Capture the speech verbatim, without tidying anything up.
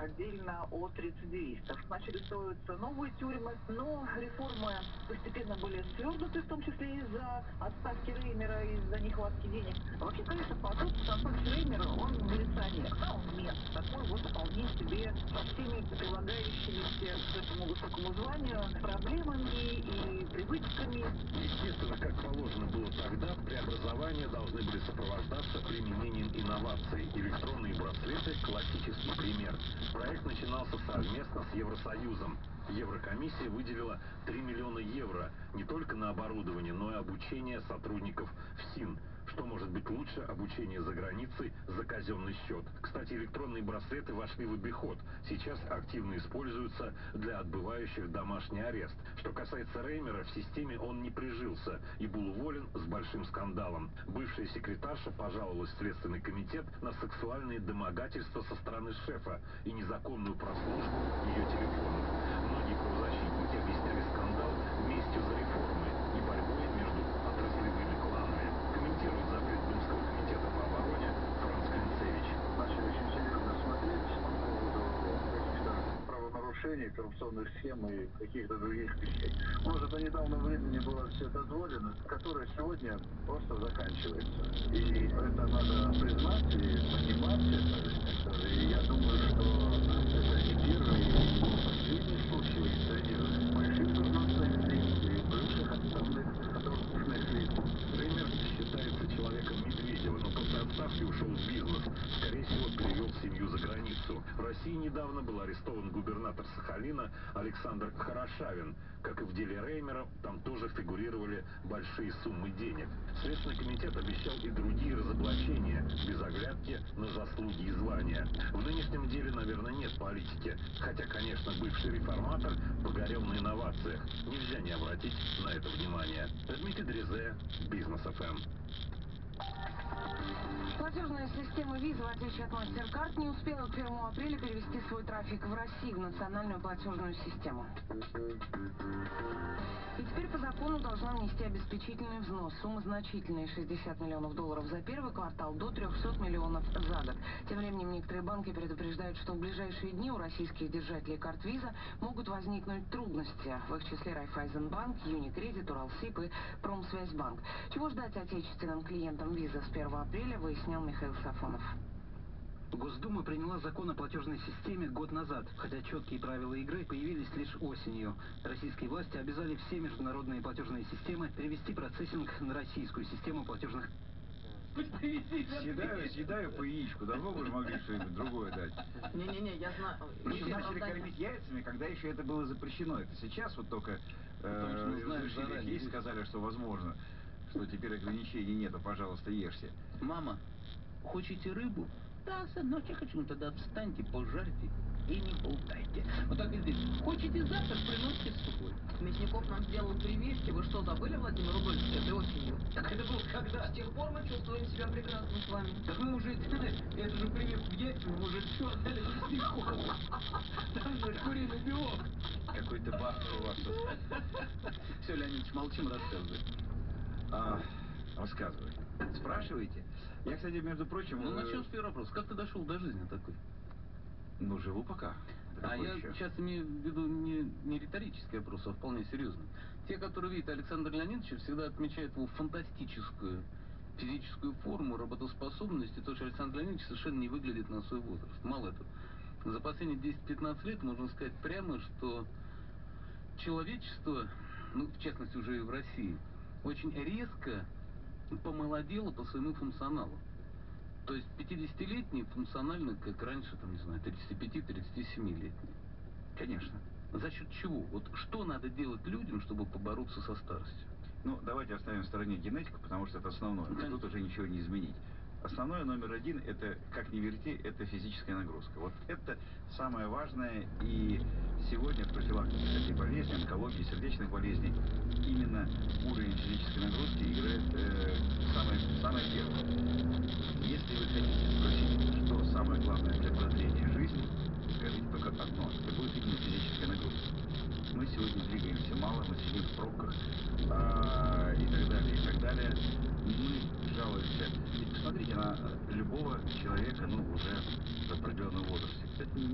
отдельно от рецидивистов. Начали строиться новые тюрьмы, но реформы постепенно были свернуты, в том числе из-за отставки Реймера, из-за нехватки денег. Вообще, конечно, по сути, товарищ Реймер, он милиционер, а он нет. Такой вот вполне себе со всеми прилагающимися к этому высокому званию проблемами и привычками. Естественно, как положено было тогда, преобразования должны были сопровождаться применением инноваций. Электронные браслеты – классический пример. Проект начинался совместно с Евросоюзом. Еврокомиссия выделила три миллиона евро не только на оборудование, но и обучение сотрудников ФСИН. Что может быть лучше обучения за границей за казенный счет? Кстати, электронные браслеты вошли в обиход. Сейчас активно используются для отбывающих домашний арест. Что касается Реймера, в системе он не прижился и был уволен с большим скандалом. Бывшая секретарша пожаловалась в Следственный комитет на сексуальные домогательства со стороны шефа и незаконную прослушку ее телефонов. Многие правозащитники объясняли скандал местью за реформы и борьбой между отраслевыми кланами. Комментирует запрет Думского комитета по обороне Франц Клинцевич. Начали очень серьезно смотреть по поводу каких-то правонарушений, коррупционных схем и каких-то других вещей. Может, до недавнего времени было все дозволено, которое сегодня просто заканчивается. И это надо признать и понимать. Это, и я думаю, что это не первый и последний случай среди больших должностных лиц и бывших отставных должностных лиц. Реймер считается человеком Медведева, но после отставки ушел в бизнес. Скорее всего, перевел семью за границу. В России недавно был арестован губернатор Сахалина Александр Хорошавин. Как и в деле Реймера, там тоже фигурировали большие суммы денег. Следственный комитет обещал и другие разоблачения, без оглядки на заслуги и звания. В нынешнем деле, наверное, нет политики. Хотя, конечно, бывший реформатор погорел на инновациях. Нельзя не обратить на это внимание. Дмитрий Дрезе, Бизнес эф эм. Платежная система Visa, в отличие от MasterCard, не успела к первому апреля перевести свой трафик в России в национальную платежную систему. И теперь по закону должна внести обеспечительный взнос. Сумма значительная – шестьдесят миллионов долларов за первый квартал, до трёхсот миллионов за год. Тем временем некоторые банки предупреждают, что в ближайшие дни у российских держателей карт Visa могут возникнуть трудности. В их числе Райффайзенбанк, Юникредит, Уралсип и Промсвязьбанк. Чего ждать отечественным клиентам Visa с первого апреля, выяснял Михаил Сафонов. Госдума приняла закон о платежной системе год назад, хотя четкие правила игры появились лишь осенью. Российские власти обязали все международные платежные системы перевести процессинг на российскую систему платежных. Съедаю, съедаю по яичку. Давно вы могли что-нибудь другое дать. Не-не-не, я знаю. Мы еще начали кормить яйцами, когда еще это было запрещено. Это сейчас вот только есть, сказали, что возможно, что теперь ограничений нету, пожалуйста, ешьте. Мама, хотите рыбу? Да, сыночек, хочу, тогда встаньте, пожарьте и не болтайте. Вот так и здесь. Хотите завтрак, приносите с собой. Мясников нам сделал прививки. Вы что, забыли, Владимир Рубцова? Это осенью. Так это было когда? С тех пор мы чувствуем себя прекрасно с вами. Так мы уже, это же прививку есть, мы уже все отдали мясников. Там же куриный белок. Какой-то бахтер у вас. Все, Леонидович, молчим, рассказывай. А, рассказывай. Спрашиваете? Я, кстати, между прочим... Ну, начнем с первого вопроса. Как ты дошел до жизни такой? Ну, живу пока. А я сейчас имею в виду не, не риторический вопрос, а вполне серьезный. Те, которые видят Александра Леонидовича, всегда отмечают его фантастическую физическую форму, работоспособность. И то, что Александр Леонидович совершенно не выглядит на свой возраст. Мало этого. За последние десять-пятнадцать лет можно сказать прямо, что человечество, ну, в частности, уже и в России, очень резко помолодела по своему функционалу. То есть пятидесятилетний функционально, как раньше, там, не знаю, тридцатипяти-тридцатисемилетний. Конечно. За счет чего? Вот что надо делать людям, чтобы побороться со старостью? Ну, давайте оставим в стороне генетику, потому что это основное. Конечно. Тут уже ничего не изменить. Основное номер один, это, как ни верьте, это физическая нагрузка. Вот это самое важное, и сегодня в профилактике этой болезни, онкологии, сердечных болезней, именно уровень физической нагрузки играет э, самое, самое первое. Если вы хотите спросить, что самое главное для продления жизни, скажите только одно, это будет именно физическая нагрузка. Мы сегодня двигаемся мало, мы сидим в пробках, а, и так далее, и так далее. Мы жалуемся. Посмотрите на любого человека, ну, уже в определенном возрасте. Это не